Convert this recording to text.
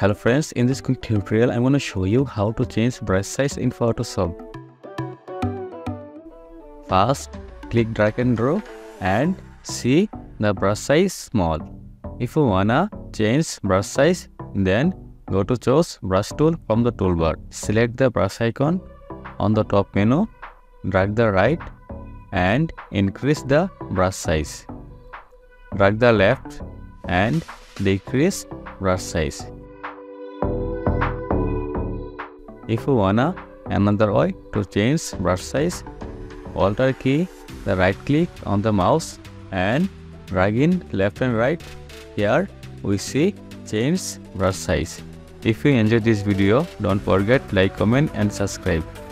Hello friends, in this quick tutorial I'm going to show you how to change brush size in Photoshop. First, click drag and drop and see the brush size small. If you wanna change brush size, then go to choose brush tool from the toolbar. Select the brush icon on the top menu, drag the right and increase the brush size. Drag the left and decrease brush size. If you wanna another way to change brush size, Alt key, the right click on the mouse and drag in left and right. Here we see change brush size. If you enjoyed this video, don't forget like, comment and subscribe.